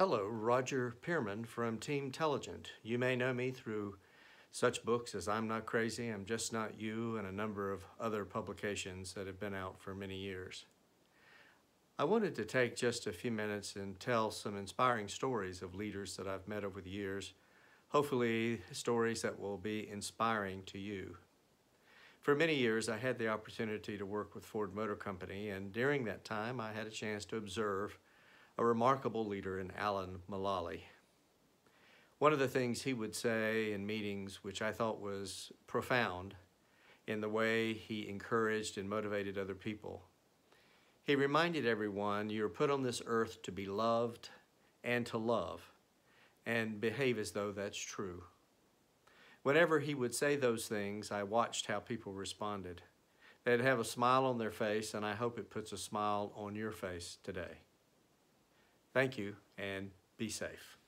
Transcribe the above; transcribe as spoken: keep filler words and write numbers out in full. Hello, Roger Pearman from Team Telligent. You may know me through such books as I'm Not Crazy, I'm Just Not You, and a number of other publications that have been out for many years. I wanted to take just a few minutes and tell some inspiring stories of leaders that I've met over the years, hopefully stories that will be inspiring to you. For many years, I had the opportunity to work with Ford Motor Company, and during that time, I had a chance to observe a remarkable leader in Alan Mulally. One of the things he would say in meetings, which I thought was profound in the way he encouraged and motivated other people, he reminded everyone, you're put on this earth to be loved and to love, and behave as though that's true. Whenever he would say those things, I watched how people responded. They'd have a smile on their face, and I hope it puts a smile on your face today. Thank you, and be safe.